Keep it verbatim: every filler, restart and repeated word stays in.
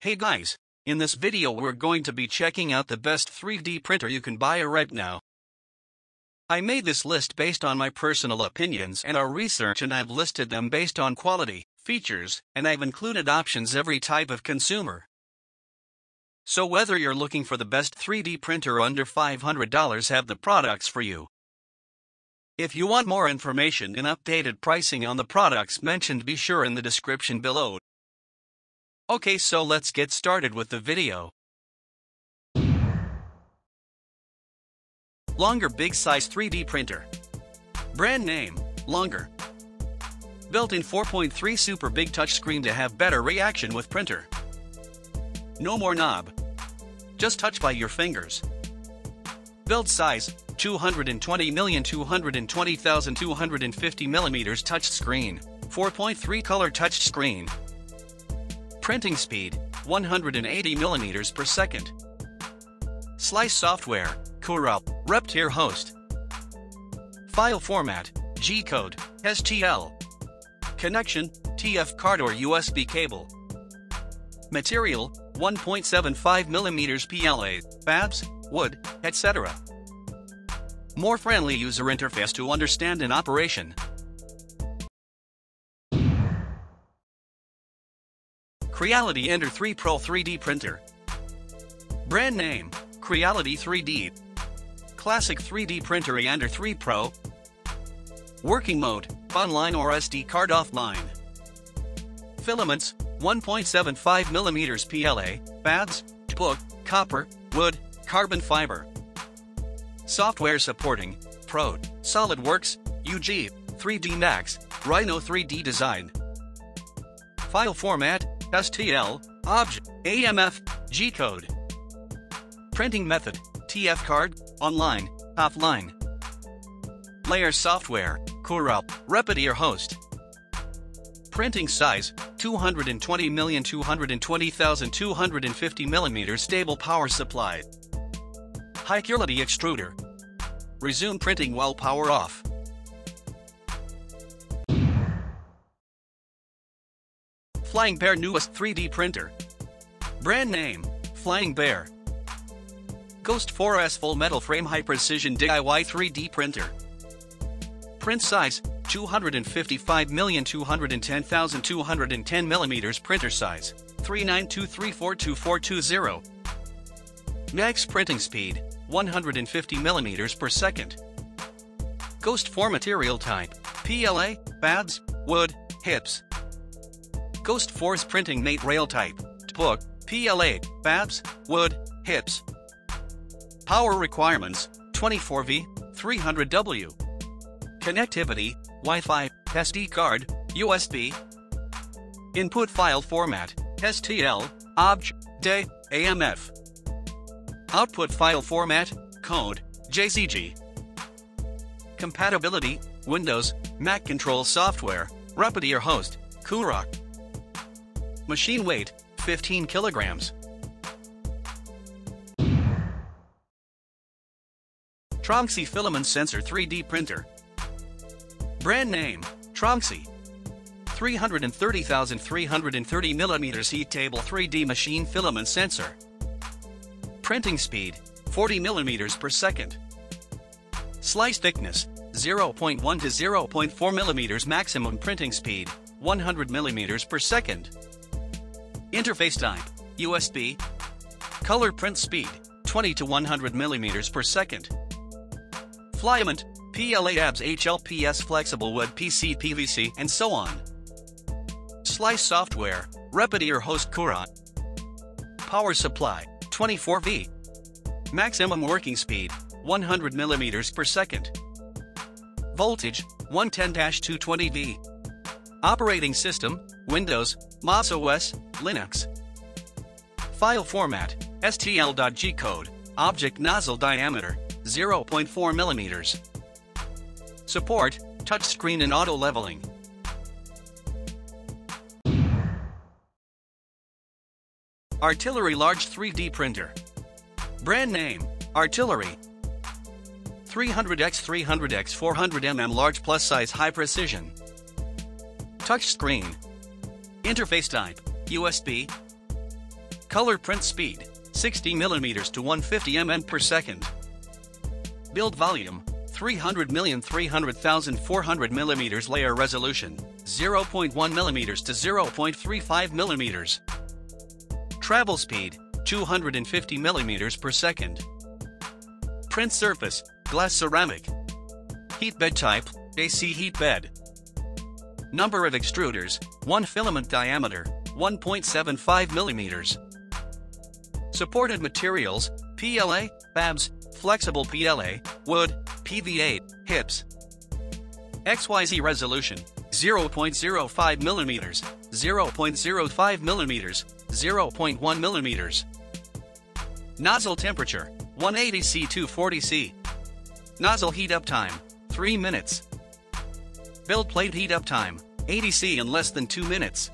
Hey guys, in this video we're going to be checking out the best three D printer you can buy right now. I made this list based on my personal opinions and our research, and I've listed them based on quality, features, and I've included options every type of consumer. So whether you're looking for the best three D printer under five hundred dollars, have the products for you. If you want more information and updated pricing on the products mentioned, be sure in the description below. Okay, so let's get started with the video. Longer Big Size three D Printer. Brand name, Longer. Built in four point three super big touchscreen to have better reaction with printer. No more knob. Just touch by your fingers. Build size, two hundred twenty million two hundred twenty thousand two hundred fifty millimeters touchscreen, four point three color touchscreen. Printing speed, one hundred eighty millimeters per second. Slice software, Cura, Repetier Host. File format, G code, S T L. Connection, T F card or U S B cable. Material, one point seven five millimeters P L A, fabs, wood, et cetera. More friendly user interface to understand in operation. Creality Ender three Pro three D Printer. Brand name, Creality three D. Classic three D Printer Ender three Pro. Working mode, online or S D card offline. Filaments, one point seven five millimeters P L A, fabs, book, copper, wood, carbon fiber. Software supporting, Prod, SolidWorks, U G, three D Max, Rhino three D Design. File format, S T L, Object, A M F, G code. Printing method, T F card, online, offline. Layer software, Cura, Repetier Host. Printing size, two hundred twenty million two hundred twenty thousand two hundred fifty millimeters stable power supply. High quality extruder. Resume printing while power off. Flying Bear newest three D printer. Brand name, Flying Bear. Ghost four S full metal frame high precision D I Y three D printer. Print size, two hundred fifty-five million two hundred ten thousand two hundred ten millimeters printer size, three nine two three four two four two zero. Max printing speed, one hundred fifty millimeters per second. Ghost four material type, P L A, fabs, wood, hips. Ghost four's printing mate rail type, book, P L A, fabs, wood, hips. Power requirements, twenty-four volt, three hundred watts. Connectivity, Wi-Fi, S D card, U S B. Input file format, S T L, O B J, D A, A M F. Output file format, code, J C G. Compatibility, Windows, Mac control software, Repetier Host, Kurok. Machine weight, fifteen kilograms. Tronxy Filament Sensor three D Printer. Brand name, Tronxy. three hundred thirty thousand three hundred thirty millimeters Heat Table three D Machine Filament Sensor. Printing speed, forty millimeters per second. Slice thickness, zero point one to zero point four millimeters Maximum printing speed, one hundred millimeters per second. Interface type, U S B. Color print speed, twenty to one hundred millimeters per second. Filament, P L A, A B S, H L P S, flexible wood, P C, P V C, and so on. Slice software, Repetier Host, Cura. Power supply, twenty-four volts. Maximum working speed, one hundred millimeters per second. Voltage, one ten to two twenty volts. Operating system, Windows, Mac O S, Linux. File format, S T L.G code, object nozzle diameter, zero point four millimeters. Support, touchscreen and auto leveling. Artillery large three D printer. Brand name, Artillery. three hundred by three hundred by four hundred millimeters large plus size high precision. Touchscreen. Interface type, U S B. Color print speed, sixty millimeters to one hundred fifty millimeters per second. Build volume, three hundred million three hundred thousand four hundred millimeters. Layer resolution, zero point one millimeters to zero point three five millimeters. Travel speed, two hundred fifty millimeters per second. Print surface, glass ceramic. Heat bed type, A C heat bed. Number of extruders, one filament diameter, one point seven five millimeters. Supported materials, P L A, fabs, flexible P L A, wood, P V A, hips. X Y Z resolution, zero point zero five millimeters, zero point zero five millimeters, zero point one millimeters. Nozzle temperature, one eighty C to two forty C. Nozzle heat up time, three minutes. Build plate heat up time, eighty C in less than two minutes.